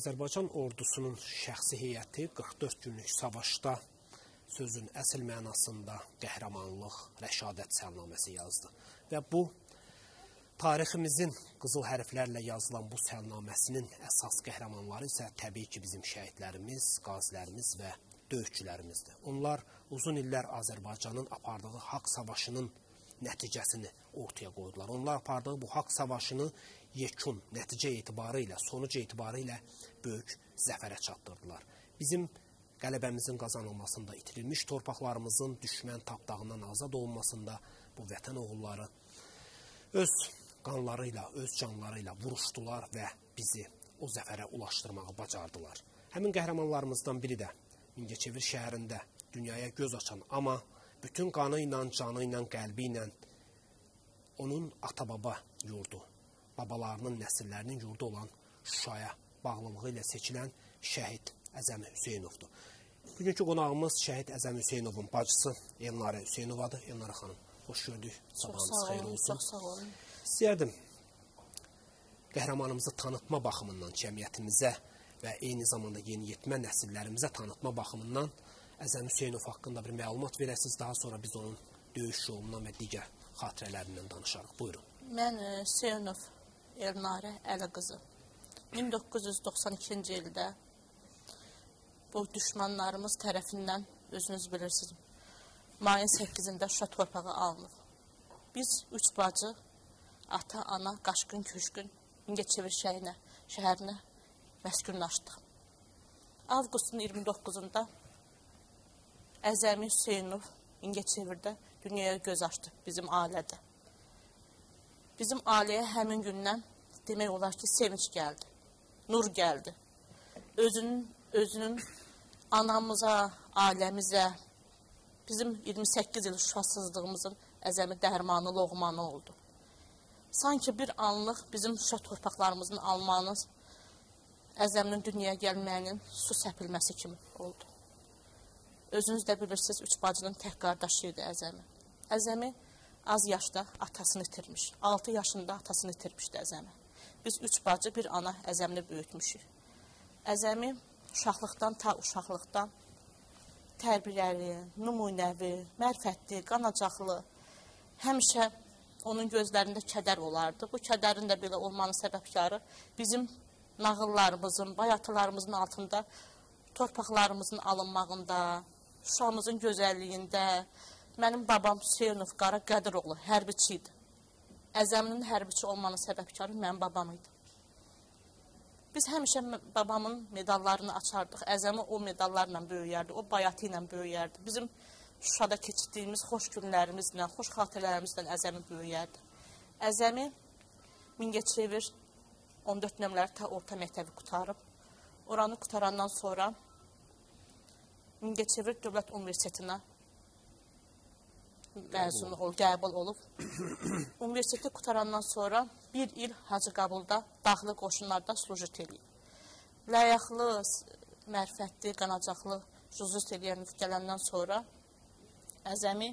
Azərbaycan ordusunun şəxsi heyəti 44 günlük savaşda sözün əsl mənasında qəhrəmanlıq, rəşadət səlnaməsi yazdı. Və bu, tariximizin qızıl hərflərlə yazılan bu səlnaməsinin əsas qəhrəmanları isə təbii ki, bizim şəhidlərimiz, qazilərimiz və döyüşçülərimizdir. Onlar uzun illər Azərbaycanın apardığı haqq savaşının nəticəsini ortaya qoydular. Onlar apardığı bu haqq savaşını yekun, nəticə etibarı ilə, sonuc etibarı ilə böyük zəfərə çatdırdılar. Bizim qələbəmizin qazanılmasında, itirilmiş torpaqlarımızın düşmən tapdağından azad olunmasında bu vətən oğulları öz qanları ilə, öz canları ilə vuruşdular və bizi o zəfərə ulaşdırmağı bacardılar. Həmin qəhrəmanlarımızdan biri də Mingəçevir şəhərində dünyaya göz açan, amma bütün qanı ilə, canı ilə, qəlbi ilə onun ata-baba yurdu, babalarının, nəsillərinin yurdu olan Şuşaya bağlılığı ilə seçilən şəhid Əzəmi Hüseynovdur. Bugünkü qonağımız şəhid Əzəmi Hüseynovun bacısı Elnara Hüseynovadır. Elnara xanım, hoş gördük. Sabahınız xeyir olsun. Çox sağ olun. İstəyərdim, qəhrəmanımızı tanıtma baxımından cəmiyyətimizə və eyni zamanda yeniyetmə nəsillərimizə tanıtma baxımından Əzəmi Hüseynov haqqında bir məlumat verəsiniz, daha sonra biz onun döyüş yolundan və digər xatirələrindən danışarıq. Buyurun. Mən Seyunov Elnara Əli qızı. 1992-ci ildə bu düşmanlarımız tərəfindən, özünüz bilirsiniz, mayın 8-də Şuşa torpağı alınıb. Biz üç bacı, ata, ana, qaşqın, köşkün, Mingəçevir şəhərinə məskunlaşdıq. Avqustun 29-da Əzəmi Hüseynov Mingəçevirdə dünyaya göz açdı bizim ailədə. Bizim ailəyə həmin gündən demək olar ki, sevinç gəldi, nur gəldi. Özünün anamıza, ailəmizə, bizim 28 il şübhəsizliyimizin Əzəmi dərmanı, loğmanı oldu. Sanki bir anlıq bizim Şuşa torpaqlarımızın almanız Əzəminin dünyaya gəlməyinin su səpilməsi kimi oldu. Özünüz də bilirsiniz, üç bacının tək qardaşı idi Əzəmi. Əzəmi az yaşda atasını itirmiş, 6 yaşında atasını itirmişdi Əzəmi. Biz üç bacı, bir ana Əzəmini böyütmüşük. Əzəmi uşaqlıqdan tərbiyəli, nümunəvi, mərifətli, qanacaqlı, həmişə onun gözlərində kədər olardı. Bu kədərin də belə olmanın səbəbkarı bizim nağıllarımızın, bayatılarımızın altında torpaqlarımızın alınmağında, Şuşamızın gözəlliyində. Mənim babam Seyunov Qara Qədr Oğlu hərbiçi idi. Əzəminin hərbiçi olmanın səbəbkarı mənim babam idi. Biz həmişə babamın medallarını açardıq. Əzəmi o medallarla böyüyərdi, o bayatı ilə böyüyərdi. Bizim Şuşada keçirdiyimiz xoş günlərimizlə, xoş xatirələrimizlə Əzəmi böyüyərdi. Əzəmi Mingəçevir 14 nömrəli orta məktəbi qutarıb. Oranı qutarandan sonra Mingəçevir Dövlət Universitetinə məzun olub, qəbul olub. Universiteti qutarandan sonra bir il Hacı Qabulda, daxili qoşunlarda slujit eləyib. Ləyaqlı, mərifətli, qanacaqlı slujit eləyən gələndən sonra Əzəmi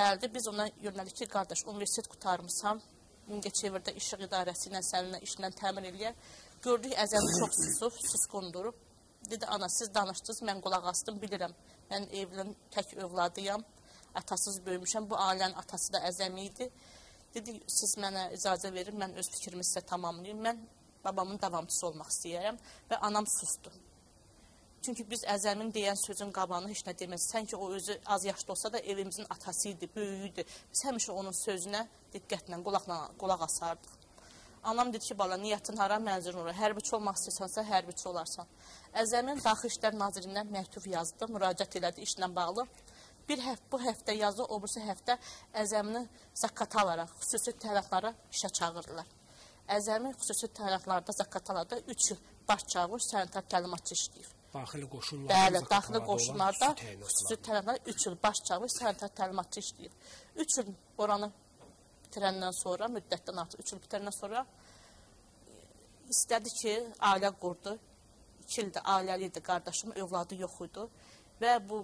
gəldi. Biz ona yönəlik ki, qardaş, universitet qutarmışsam, Mingəçevirdə İşıq İdarəsi ilə səninlə işlə təmin eləyər. Gördük, Əzəmi çox susqundurub. Dedi, ana, siz danışdınız, mən qulaq astım, bilirəm. Mən evlinin tək övladıyam, atasız böyümüşəm. Bu ailənin atası da Əzəmi idi. Dedi, siz mənə icazə verin, mən öz fikrimi sizə tamamlayayım. Mən babamın davamçısı olmaq istəyirəm və anam susdu. Çünki biz Əzəmin deyən sözün qabanı heç nə deməz. Sanki o özü az yaşda olsa da evimizin atası idi, böyüyü idi. Biz həmişə onun sözünə diqqətlə, qulaq asardıq. Anam dedi ki, bala, niyyətin hara, mənzirin ora. Hərbiçi olmaq istəyirsansa, hərbiçi olarsan. Əzəmin Daxili İşlər Nazirindən məktub yazdı, müraciət elədi işlə bağlı. Bu həftə yazdı, o birisi həftə Əzəmini Zaqatalara, xüsusi təyinatlara işə çağırdılar. Əzəmi xüsusi təyinatlarda, Zaqatalarda 3 il baş çavuş, sanitar təlimatçı işləyir. Daxili qoşunlarda xüsusi təyinatlarda 3 il baş çavuş, sanitar təlimatçı işləyir. 3 il oranı bitirəndən sonra, müddətdən artıq 3 il bitirəndən sonra istədi ki, ailə qurdu. 2 ildə ailəli idi qardaşım, övladı yox idi. Və bu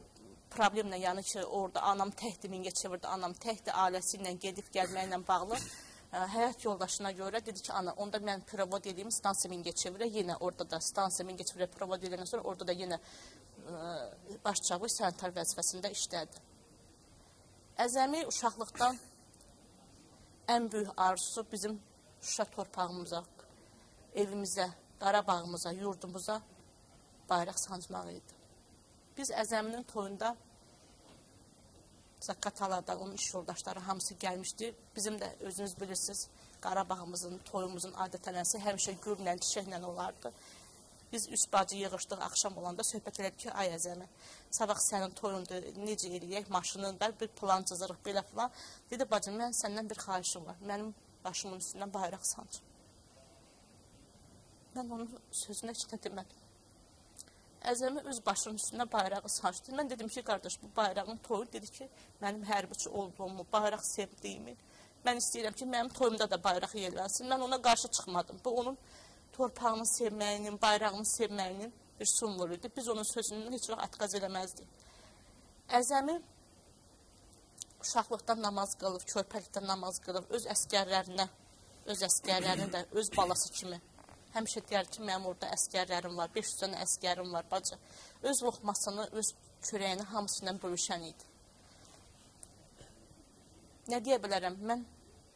problemlə, yəni ki, orada anam təkdi, Mingəçevirdə anam təkdi, ailəsi ilə gedib gəlməklə bağlı həyat yoldaşına görə dedi ki, ana, onda mən provod edeyim stansiya Mingəçevirə, yenə orada da stansiya Mingəçevirə provod edəndən sonra orada da yenə başçavuş sanitar vəzifəsində işlədi. Əzəmi uşaqlıqdan ən böyük arzusu bizim Şuşa torpağımıza, evimizə, Qarabağımıza, yurdumuza bayraq sancmaq idi. Biz Əzəminin toyunda Zaqatalada onun iş yoldaşları hamısı gəlmişdi. Bizim də özünüz bilirsiniz, Qarabağımızın, toyumuzun adət-ənənəsi həmişə güllə, çiçəklə olardı. Biz üç bacı yığışdıq axşam olanda, söhbət elədik ki, ay Əzəmi, sabah sənin toyunda necə eləyək, maşının da bir plan cızırıq, belə filan. Dedi, bacım, mən səndən bir xahişim var, mənim başımın üstündən bayraq sancım. Mən onun sözünə heç nə demədim. Əzəmi öz başının üstünə bayrağı sancdı. Mən dedim ki, qardaş, bu bayrağın toyu, dedi ki, mənim hərbiçi olduğumu, bayraq sevdiyimi, mən istəyirəm ki, mənim toyumda da bayraq yerlənsin. Mən ona qarşı çıxmadım. Bu, onun torpağını sevməyinin, bayrağını sevməyinin bir sümvolu idi. Biz onun sözünü heç vaxt atqaz eləməzdik. Əzəmi uşaqlıqdan namaz qılıb, körpəlikdən namaz qılıb, öz əskərlərini də öz balası kimi. Həmişə deyər ki, mənim orada əskərlərim var, 500 dənə əskərim var, bacı. Öz loxmasını, öz kürəyini hamısından bölüşən idi. Nə deyə bilərəm, mən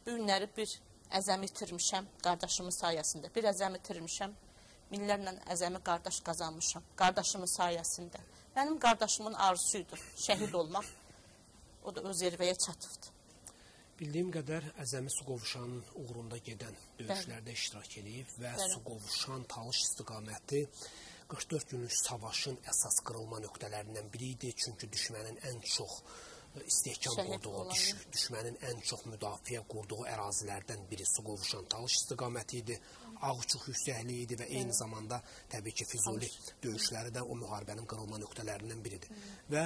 bu günləri bir Əzəmi itirmişəm qardaşımın sayəsində. Bir Əzəmi itirmişəm, minlərlə Əzəmi qardaş qazanmışam qardaşımın sayəsində. Mənim qardaşımın arzusuydu şəhid olmaq, o da öz zirvəyə çatıbdı. Bildiyim qədər Əzəmi Suqovuşanın uğrunda gedən döyüşlərdə iştirak edib və Suqovuşan Talış istiqaməti 44 günlük savaşın əsas qırılma nöqtələrindən biri idi. Çünki düşmənin ən çox istehkam qurduğu, düşmənin ən çox müdafiə qurduğu ərazilərdən biri Suqovuşan Talış istiqaməti idi. Ağçı Hüseynli idi və eyni zamanda təbii ki, Füzuli döyüşləri də o müharibənin qırılma nöqtələrindən biridir. Və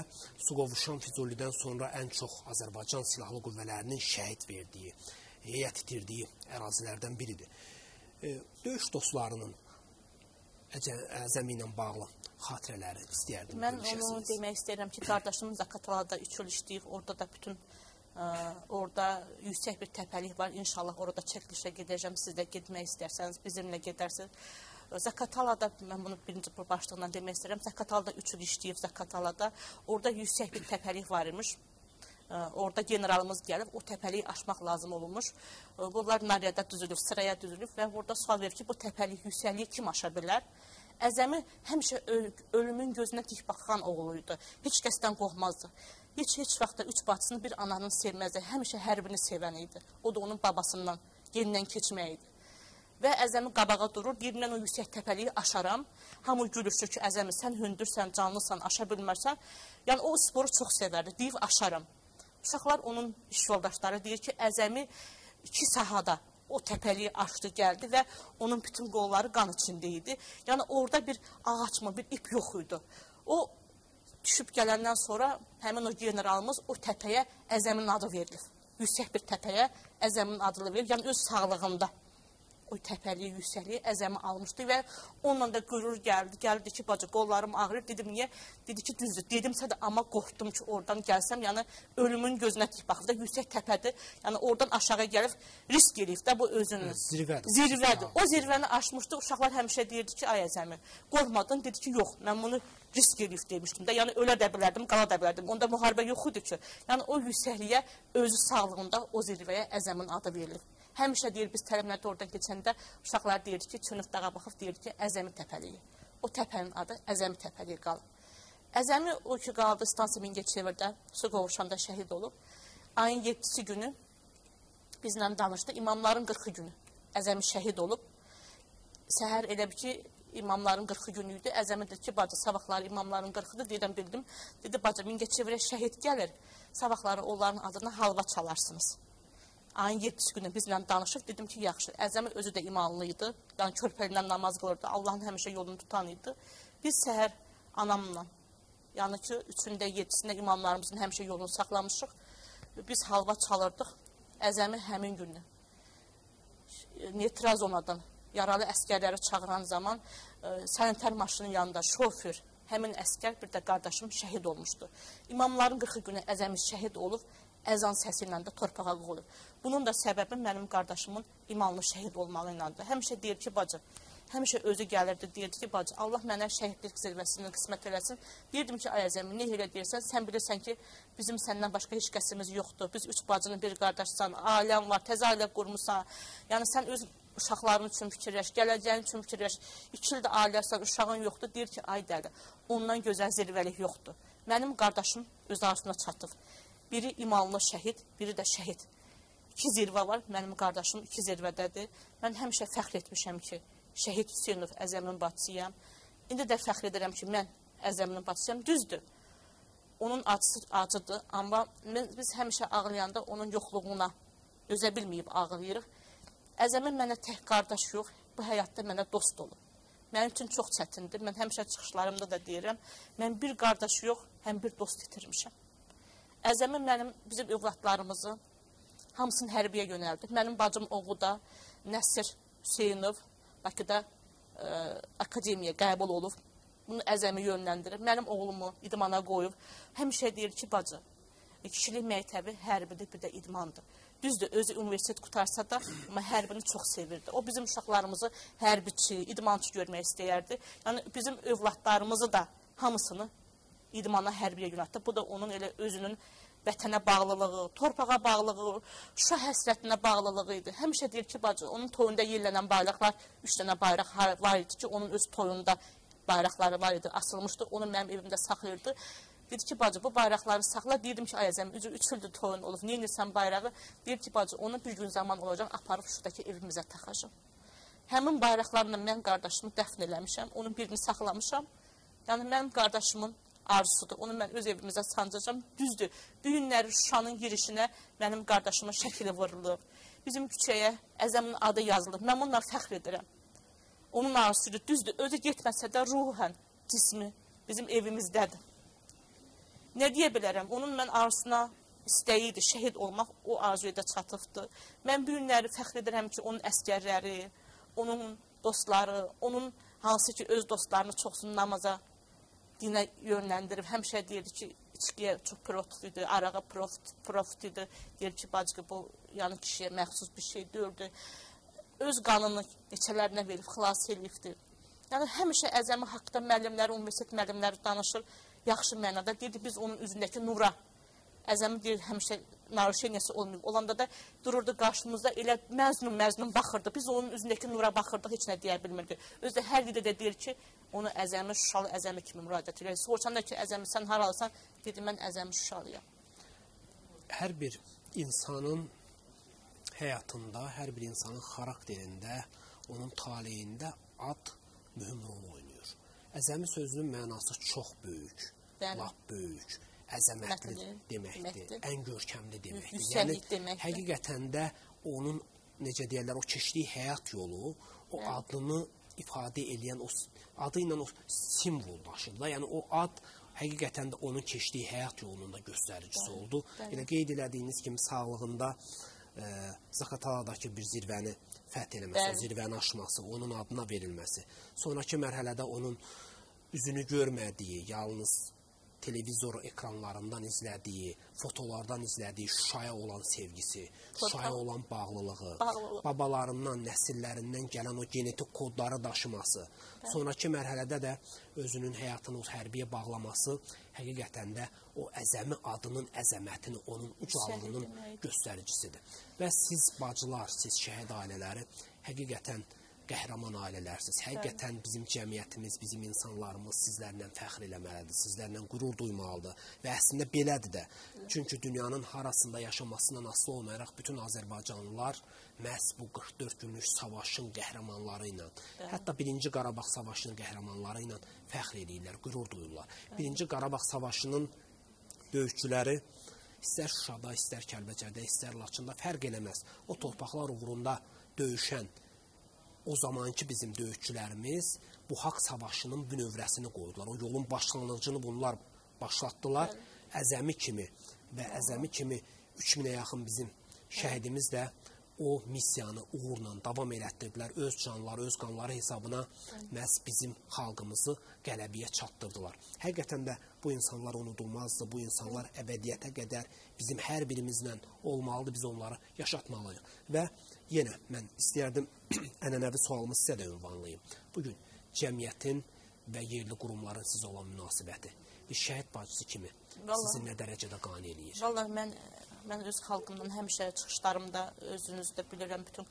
Suqovuşan Füzulidən sonra ən çox Azərbaycan Silahlı Qüvvələrinin şəhid verdiyi, heyət itirdiyi ərazilərdən biridir. Döyüş dostlarının Əzəmi ilə bağlı xatirələri istəyərdim. Mən onu demək istəyirəm ki, qardaşımın Zaqatalada 3 il işləyib, orada da bütün... Orada yüksək bir təpəlik var. İnşallah orada çəkilişə gedəcəm. Siz də getmək istərsəniz, bizimlə gedərsiniz. Zaqatalada, mən bunu birinci başlığından demək istəyirəm. Zaqatalada 3 il işləyib Zaqatalada. Orada yüksək bir təpəlik var imiş. Orada generalımız gəlib, o təpəliyi aşmaq lazım olmuş. Bunlar nariyada düzülüb, sıraya düzülüb və orada sual verir ki, bu təpəlik, yüksəkliyi kim aşa bilər? Əzəmi həmişə ölümün gözünə dik baxan oğluydu. Heç kəsdən qorxmazdı. Heç vaxt da üç bacısını bir ananın sevməzdi. Həmişə hərbini sevən idi. O da onun babasından, yenidən keçmək idi. Və Əzəmi qabağa durur, deyir, mən o yüksək təpəliyi aşaram. Hamı gülüşür ki, Əzəmi, sən hündürsən, canlısan, aşa bilmərsən. Yəni, o sporu çox sevərdi, deyib, aşaram. Uşaqlar, onun iş yoldaşları deyir ki, Əzəmi iki sahada o təpəliyi aşdı, gəldi və onun bütün qolları qan içində idi. Yəni, orada bir ağaçma, bir ip yox idi. O, düşüb gələndən sonra həmin o generalımız o təpəyə Əzəmin adı verilir. Yüksək bir təpəyə Əzəmin adını verilir. Yəni, öz sağlığında o təpəliyi, yüksəkliyi Əzəmi almışdı və onunla da qürür gəldi. Gəldi ki, bacı, qollarım ağrır. Dedim, niyə? Dedi ki, düzdür. Dedimsə də, amma qorxdum ki, oradan gəlsəm, yəni, ölümün gözünə dik baxıb da, yüksək təpədir. Yəni, oradan aşağı gəlib, risk eləyib də bu özünü. Zirvədir. O zirvəni aşmışdı. Uşaqlar həmişə deyirdi ki, ay Əzəmi, qorxmadın. Dedi ki, yox, mən bunu risk eləyib demişdim də. Yəni, ölə də bilərdim, qala da bilərdim. Onda müharibə yoxudur ki. Yəni, o yüksəkliyə, özü sağlığında o zirvəyə Əzəmin adı verilib. Həmişə deyir, biz təlimlərdə oradan keçəndə uşaqlar deyir ki, çönüb dağa baxıb, deyir ki, Əzəmi təpəliyi. O təpənin adı Əzəmi təpəliyi qalıb. Əzəmi o ki, qaldı stansiya Mingəçevirdə, Suqovuşanda şəhid olub. Ayın 7-ci günü bizlə danışdı, imamların 40-cı günü Əzəmi şəhid olub. Səhər elə bir ki, imamların 40-cı günü idi. Əzəmi dedi ki, bacı, sabahları imamların 40-cıdır, deyirəm, bildim. Dedi, bacı, Mingəçevirə şəhid gəlir, sabahları onların adına halva çalarsınız. Ayın 7-ci günü bizlə danışıb, dedim ki, yaxşı, Əzəmi özü də imanlı idi, yəni körpəlindən namaz qılırdı, Allahın həmişə yolunu tutan idi. Biz səhər anamla, yəni ki, 3-də, 7-də imamlarımızın həmişə yolunu saxlamışıq, biz halva çalırdıq, Əzəmi həmin günü. Neytral zonadan yaralı əskərləri çağıran zaman sanitar maşının yanında şoför, həmin əskər, bir də qardaşım şəhid olmuşdu. İmamların 40-cı günü Əzəmi şəhid olub, əzan səsi ilə də torpağa vurulur. Bunun da səbəbi mənim qardaşımın imanlı şəhid olmağı ilədir. Həmişə deyir ki, bacı, həmişə özü gəlirdi, deyirdi ki, bacı, Allah mənə şəhidlik zirvəsini qismət eləsin. Deyirdim ki, ay Əzəmi, nə elə deyirsən, sən bilirsən ki, bizim səndən başqa heç kəsimiz yoxdur. Biz üç bacının bir qardaşsan, ailən var, təzə ailə qurmuşsan. Yəni sən öz uşaqların üçün fikirləş, gələcəyin üçün fikirləş. 2 ildə ailəsən, uşağın yoxdur. Deyir ki, ay dəli, ondan gözəl zirvəlik yoxdur. Mənim qardaşım öz arzusuna çatdıq. Biri imanlı şəhid, biri də şəhid. 2 zirvə var, mənim qardaşım 2 zirvədədir. Mən həmişə fəxr etmişəm ki, şəhid Seyunov Əzəminin bacısıyam. İndi də fəxr edirəm ki, mən Əzəminin bacısıyam. Düzdür, onun acısı acıdır, amma biz həmişə ağlayanda onun yoxluğuna dözə bilməyib ağlayırıq. Əzəmin mənə tək qardaş yox, bu həyatda mənə dost olur. Mənim üçün çox çətindir. Mən həmişə çıxışlarımda da deyirəm, mən bir qardaş yox, həm bir dost itirmişəm. Əzəmi mənim, bizim övladlarımızı hamısını hərbiyə yönəldi. Mənim bacım oğlu da Nəsir Hüseynov Bakıda akademiyaya qəbul olub. Bunu Əzəmi yönləndirir. Mənim oğlumu idmana qoyub. Həmişə deyir ki, bacı, kişilik məktəbi hərbidir, bir də idmandır. Düzdür, özü universitet qutarsa da, amma hərbini çox sevirdi. O, bizim uşaqlarımızı hərbiçi, idmançı görmək istəyərdi. Yəni, bizim övladlarımızı da hamısını idmana, hərbiyə yönəltdi. Bu da onun elə özünün vətənə bağlılığı, torpağa bağlılığı, Şuşa həsrətinə bağlılığı idi. Həmişə deyir ki, bacı, onun toyunda yellənən bayraqlar, 3 dənə bayraq var idi ki, onun öz toyunda bayraqları var idi, asılmışdı, onu mənim evimdə saxlayırdı. Dedi ki, bacı, bu bayraqları saxla. Deyirdim ki, ay Əzəmi, 3 ildir toyun olub, nə edirsən bayrağı? Deyir ki, bacı, onu bir gün zaman olacaq, aparıb şuradakı evimizə taxacam. Həmin bayraqlarla mən qardaşımı dəfn eləmişəm, onun birini saxlamışam. Yəni, mənim qardaşımın arzusudur, onu mən öz evimizə sancacam. Düzdür, bu günləri Şuşanın girişinə mənim qardaşımın şəkili vurulur. Bizim küçəyə Əzəmin adı yazılır. Mən onunla fəxr edirəm. Onun arzusudur, düzdür, özü getməsə də ruhən, cismi bizim evimizdədir. Nə deyə bilərəm, onun mən arzusuna istəyi idi, şəhid olmaq o arzuya da çatıbdır. Mən bu günləri fəxr edirəm ki, onun əskərləri, onun dostları, onun hansı ki öz dostlarını çoxsunu namaza, dinə yönləndirib. Həmişə deyirdi ki, içkiyə çox profit idi, arağa profit idi. Deyirdi ki, bacı, bu yəni kişiyə məxsus bir şey deyirdi. Öz qanını neçələrinə verib, xilas eləyibdir. Yəni, həmişə Əzəmi haqqda müəllimləri, universitet müəllimləri danışır. Yaxşı mənada deyirdi, biz onun üzündəki nura, Əzəmi deyirdi, həmişə narışeniyası olmayıb. Olanda da dururdu qarşımızda, elə məznun-məznun baxırdı. Biz onun üzündəki nura baxırdıq, heç nə deyə bilmirdi. Özü hər yerdə də deyir ki, onu Əzəmi, Şuşalı Əzəmi kimi müraciət edir. Soruşanda ki, Əzəmi, sən haralısan? Dedi, mən Əzəmi Şuşalıyam. Hər bir insanın həyatında, hər bir insanın xarakterində, onun taleyində ad mühüm rol oynayır. Əzəmi sözünün mənası çox böyük. Lap böyük, əzəmətli deməkdir, ən görkəmli deməkdir. Yəni, həqiqətən də onun, necə deyərlər, o keçdiyi həyat yolu, o adını ifadə eləyən, adı ilə o simvol daşıdır. Yəni, o ad həqiqətən də onun keçdiyi həyat yolunun da göstəricisi oldu. Elə qeyd elədiyiniz kimi sağlığında Zaqataladakı bir zirvəni fəth eləməsi, o zirvəni aşması, onun adına verilməsi. Sonraki mərhələdə onun üzünü görmədiyi, yalnız televizor ekranlarından izlədiyi, fotolardan izlədiyi Şuşaya olan sevgisi, Şuşaya olan bağlılığı, babalarından, nəsillərindən gələn o genetik kodları daşıması, sonraki mərhələdə də özünün həyatını hərbiyə bağlaması həqiqətən də o Əzəmi adının əzəmətini, onun ucalığının göstəricisidir. Və siz bacılar, siz şəhid ailələri həqiqətən qəhrəman ailələrsiniz. Həqiqətən bizim cəmiyyətimiz, bizim insanlarımız sizlərlə fəxr eləməlidir, sizlərlə qürur duymalıdır və əslində belədir də. Çünki dünyanın harasında yaşamasından asılı olmayaraq bütün Azərbaycanlılar məhz bu 44 günlük savaşın qəhrəmanları ilə, hətta 1-ci Qarabağ savaşının qəhrəmanları ilə fəxr edirlər, qürur duyurlar. 1-ci Qarabağ savaşının döyüşçüləri istər Şuşada, istər Kəlbəcərdə, istər Laçında fərq eləməz. O torpaqlar uğrunda döyüşən o zamanki bizim döyüşçülərimiz bu haqq savaşının bünövrəsini qoydular. O yolun başlanğıcını bunlar başlatdılar. Əzəmi kimi və Əzəmi kimi 3000-ə yaxın bizim şəhidimiz də o missiyanı uğurla davam elətdirdilər. Öz canları, öz qanları hesabına məhz bizim xalqımızı qələbiyə çatdırdılar. Həqiqətən də bu insanlar unudulmazdı. Bu insanlar əbədiyyətə qədər bizim hər birimizlə olmalıdır. Biz onları yaşatmalıyıq. Və yenə mən istəyərdim ənənəvi sualımı sizə də ünvanlayayım. Bugün cəmiyyətin və yerli qurumların sizə olan münasibəti bir şəhid bacısı kimi sizi nə dərəcədə qane eləyir? Vallahi mən öz xalqımdan həmişə çıxışlarımda, özünüz də bilirəm, bütün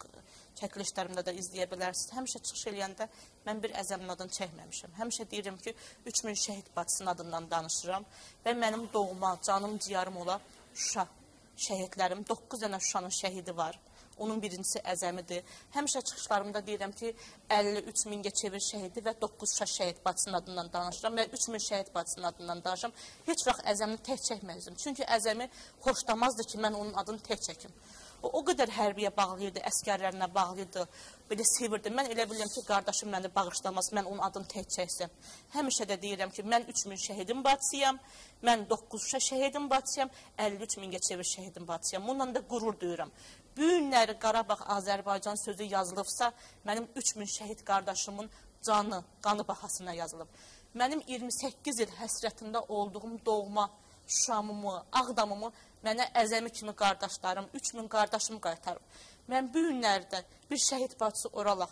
çəkilişlərimdə də izləyə bilərsiniz. Həmişə çıxış eləyəndə mən bir Əzəmin adını çəkməmişəm. Həmişə deyirəm ki, 3000 şəhid bacısının adından danışıram və mənim doğma, canım, ciyarım ola Şuşa şəhidlərim. 9 dənə Şuşanın şəhidi var. Onun birincisi Əzəmidir. Həmişə çıxışlarımda deyirəm ki, 53 Mingəçevir şəhidi və 9 Şuşa şəhid bacısının adından danışıram və 3000 şəhid bacısının adından danışıram. Heç vaxt Əzəmini tək çəkməzdim. Çünki Əzəmi xoşlamazdı ki, mən onun adını tək çəkim. O qədər hərbiyə bağlıydı, əskərlərinə bağlıydı, belə sevirdi. Mən elə bilirəm ki, qardaşım məni bağışlamaz, mən onun adını tək çəksəm. Həmişə də deyirəm ki, mən 3000 şəhidin bacısıyam, mən 9 Şuşa şəhidin bacısıyam, 53 Mingəçevir şəhidin bacısıyam. Bununla da qurur duyuram. Bu günləri Qarabağ, Azərbaycan sözü yazılıbsa, mənim 3000 şəhid qardaşımın canı, qanı bahasına yazılıb. Mənim 28 il həsrətində olduğum doğma Şuşamımı, Ağdamımı mənə Əzəmi kimi qardaşlarım, 3000 qardaşım qaytarıb. Mən bu günlərdə bir şəhid bacısı oralaq,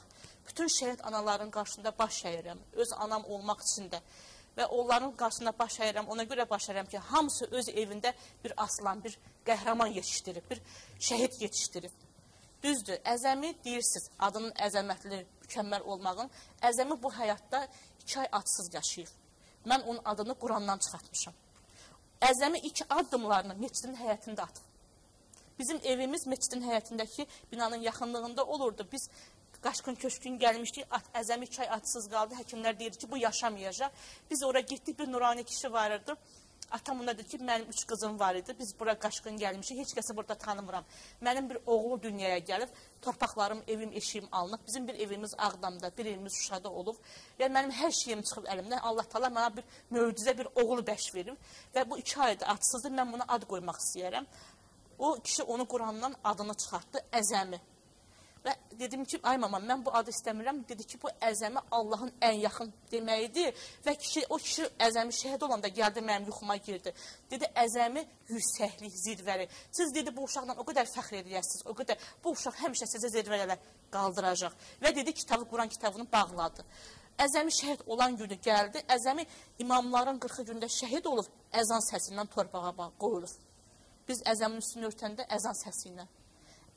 bütün şəhid anaların qarşısında baş əyirəm, öz anam olmaq üçün də. Və onların qarşısında baş əyirəm, ona görə baş əyirəm ki, hamısı öz evində bir aslan, bir qəhrəman yetişdirib, bir şəhid yetişdirib. Düzdür, Əzəmi deyirsiniz, adının əzəmətli, mükəmməl olmağın. Əzəmi bu həyatda 2 ay atsız yaşayır. Mən onun adını Qurandan çıxartmışam. Əzəmi ilk addımlarını meçidin həyətində atıb. Bizim evimiz meçidin həyətindəki binanın yaxınlığında olurdu. Biz qaşqın köşkün gəlmişdik, Əzəmi 2 ay atsız qaldı. Həkimlər deyir ki, bu yaşamayacaq. Biz oraya getdik, bir nurani kişi var idi. Atam ona dedi ki, mənim 3 qızım var idi. Biz bura qaşqın gəlmişik, heç kəsi burada tanımıram. Mənim bir oğlu dünyaya gəlib, torpaqlarım, evim, eşiyim alınıb. Bizim bir evimiz Ağdamda, bir evimiz Şuşada olub. Yəni, mənim hər şeyim çıxıb əlimdən. Allah Taala mənə bir möcüzə, bir oğlu bəş verib. Və bu 2 ayda atsızdır, mən buna ad qoymaq istəyərəm. O kişi onu Qurandan adını çıxartdı, Əzəmi. Və dedim ki, ay mama, mən bu adı istəmirəm. Dedi ki, bu Əzəmi Allahın ən yaxın deməyidir. Və o kişi Əzəmi şəhid olanda gəldi, mənim yuxuma girdi. Dedi, Əzəmi yüksəklik, zirvəli. Siz dedi, bu uşaqdan o qədər fəxr edəcəksiniz, o qədər bu uşaq həmişə sizə zirvələrə qaldıracaq. Və dedi, kitabı, Quran kitabını bağladı. Əzəmi şəhid olan günü gəldi. Əzəmi imamların 40 gündə şəhid olub, əzan səsindən torpağa qoyulub. Biz Əzəmin üstünü örtəndə əzan səsi ilə.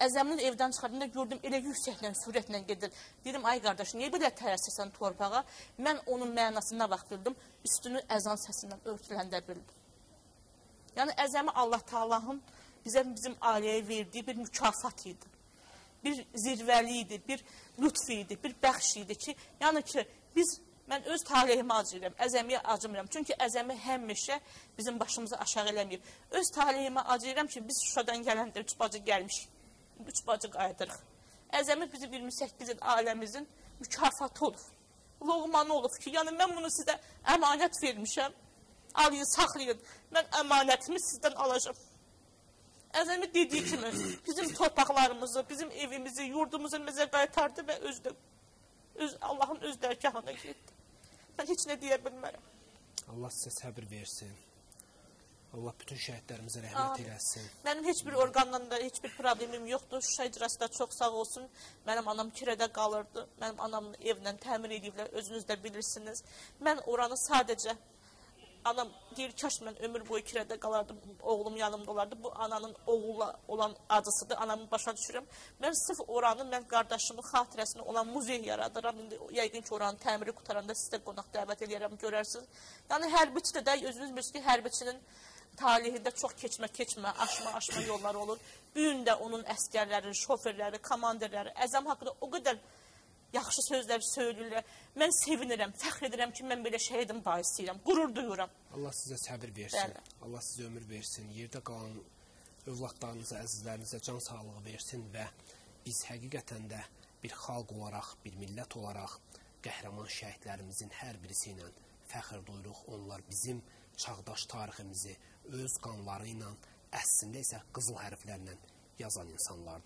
Əzəminin evdən çıxardığında gördüm, elə yüksəklə, sürətlə gedir. Dedim, ay qardaş, niyə belə təsirsən torpağa? Mən onun mənasına vaxt bildim, üstünü əzan səsindən örtüləndə bildim. Yəni, Əzəmi Allah Taala'nın bizim ailəyə verdiyi bir mükafat idi. Bir zirvəli idi, bir lütf idi, bir bəxş idi ki, yəni ki, mən öz taleyimi acıyıram, Əzəmiyə acımıram. Çünki Əzəmi həmişə bizim başımızı aşağı eləməyib. Öz taleyimi acıyıram ki, biz Şuşadan gələndə 3 bacı gəlmişik. 3 bacı qayıdırıq. Əzəmi bizim 28 il ailəmizin mükafatı olub. Loğmanı olub ki, yəni mən bunu sizə əmanət vermişəm. Alıyın, saxlayın. Mən əmanətimi sizdən alacam. Əzəmi dediyi kimi bizim torpaqlarımızı, bizim evimizi, yurdumuzu bizə qaytardı və Allahın öz dərgahına getdi. Mən heç nə deyə bilmərəm. Allah sizə səbir versin. Allah bütün şəhidlərimizə rəhmət eləsin. Mənim heç bir orqandan da heç bir problemim yoxdur. Şuşa icrası da çox sağ olsun. Mənim anam kirədə qalırdı. Mənim anamın evlə təmir ediblər. Özünüz də bilirsiniz. Mən oranı sadəcə anam deyir, kaş mən ömür boyu kirədə qalardım. Oğlum yanımda olardı. Bu ananın oğula olan acısıdır. Anamı başa düşürəm. Mən sırf oranı, mən qardaşımın xatirəsini olan muzey yaradıram. İndi yəqin ki, oranın təmiri qutaranda sizə qonaq dəvət eləyərəm, görərsiniz. Yəni hərbiçi də özünüz bilirsiniz ki, hərbiçinin talihində çox keçmə, aşma yolları olur. Bu gün də onun əskərləri, şoferləri, komandirləri, Əzəm haqqında o qədər yaxşı sözlər söylürlər. Mən sevinirəm, fəxr edirəm ki, mən belə şəhidin baisiyəm, qurur duyuram. Allah sizə səbir versin, Allah sizə ömür versin, yerdə qalan övladlarınıza, əzizlərinizə can sağlığı versin və biz həqiqətən də bir xalq olaraq, bir millət olaraq qəhrəman şəhidlərimizin hər birisi ilə fəxr duyuruq. Onlar bizim çağdaş tariximizi öz qanları ilə, əslində isə qızıl hərflərlə yazan insanlardır.